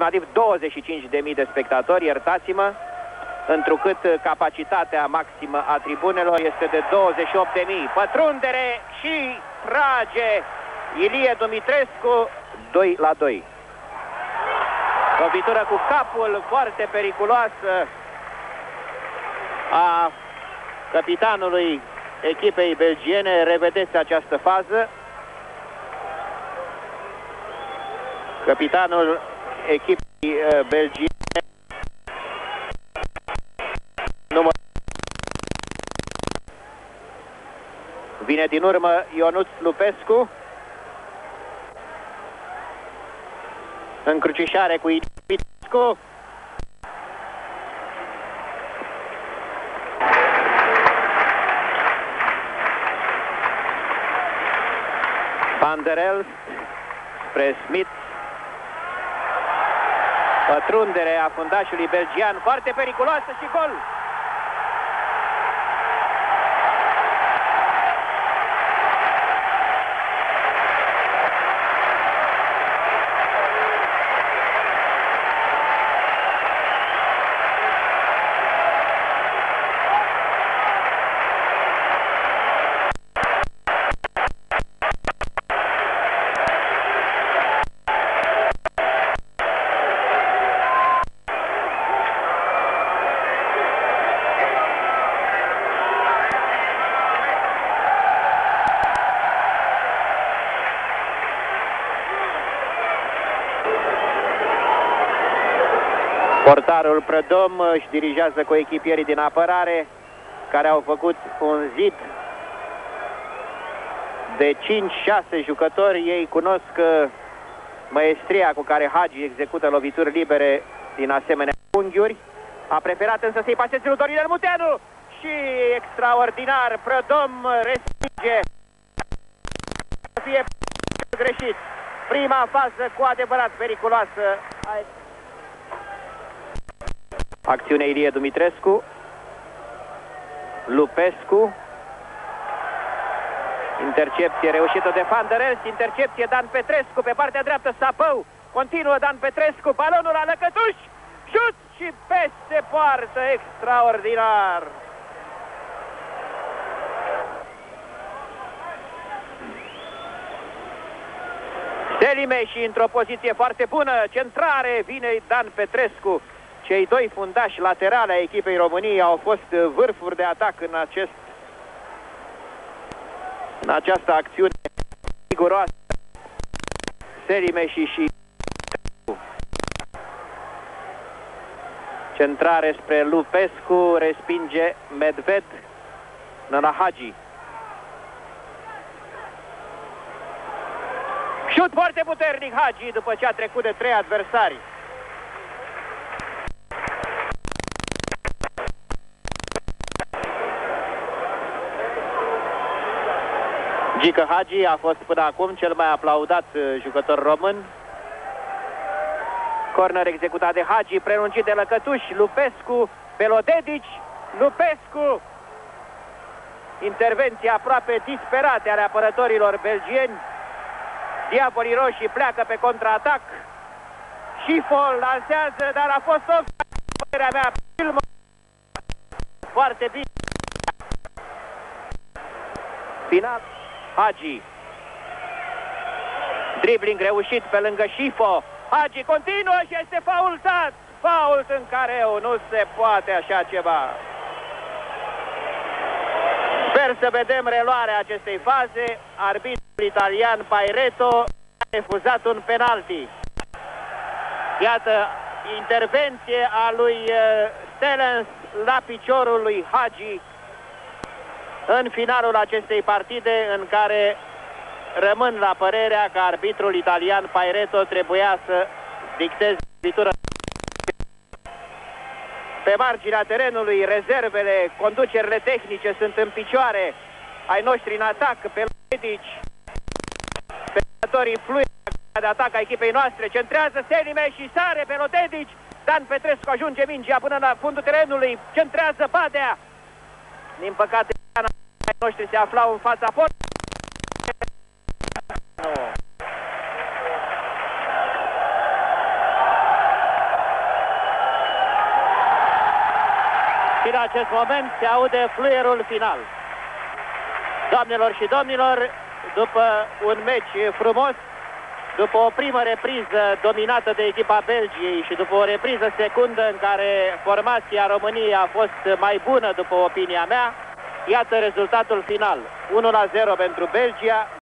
Aproximativ 25.000 de spectatori, iertați-mă, întrucât capacitatea maximă a tribunelor este de 28.000. Pătrundere și trage Ilie Dumitrescu, 2-2. Lovitură cu capul foarte periculoasă a căpitanului echipei belgiene. Revedeți această fază. Căpitanul echipei belgiene, vine din urmă Ionuț Lupescu. Încrucișare cu Dumitrescu. Van der Elst spre Smith. Pătrundere a fundașului belgian, foarte periculoasă și gol! Portarul Preud'homme își dirigează cu echipierii din apărare, care au făcut un zid de 5-6 jucători. Ei cunosc maestria cu care Hagi execută lovituri libere din asemenea unghiuri. A preferat însă să-i paseze lui Dorinel Munteanu și extraordinar Preud'homme respinge să fie greșit. Prima fază cu adevărat periculoasă. Acțiune Ilie Dumitrescu, Lupescu, intercepție reușită de Van der Elst, intercepție Dan Petrescu, pe partea dreaptă Sabau, continuă Dan Petrescu, balonul la Lăcătuș, șut și peste poartă, extraordinar! Selymes și într-o poziție foarte bună, centrare, vine Dan Petrescu. Cei doi fundași laterali ai echipei României au fost vârfuri de atac în această acțiune riguroasă. Selymes și centrare spre Lupescu, respinge Medved, Nana Hagi. Șut foarte puternic Hagi după ce a trecut de 3 adversari. Gheorghe Hagi a fost până acum cel mai aplaudat jucător român. Corner executat de Hagi, prelungit de Lăcătuș, Lupescu, Belodedici, Lupescu. Intervenție aproape disperate ale apărătorilor belgieni. Diavolii Roșii pleacă pe contraatac. Scifo lansează, dar a fost o părerea mea. Foarte bine. Final. Hagi, dribling reușit pe lângă Scifo. Hagi continuă și este faultat. Fault în careu, nu se poate așa ceva. Sper să vedem reluarea acestei faze. Arbitrul italian Pairetto a refuzat un penalti. Iată intervenție a lui Staelens la piciorul lui Hagi în finalul acestei partide, în care rămân la părerea că arbitrul italian Pairetto trebuia să dicteze vitură. Pe marginea terenului, rezervele, conducerile tehnice sunt în picioare. Ai noștri în atac, pe Ledici, pe jucătorii Fluia de atac a echipei noastre. Centrează Selymes și sare pe Ledici. Dan Petrescu ajunge mingea până la fundul terenului. Centrează Badea. Din păcate, noștri se aflau în fața porții. și în acest moment se aude fluierul final. Doamnelor și domnilor, după un meci frumos, după o primă repriză dominată de echipa Belgiei și după o repriză secundă în care formația României a fost mai bună, după opinia mea, iată rezultatul final. 1-0 pentru Belgia.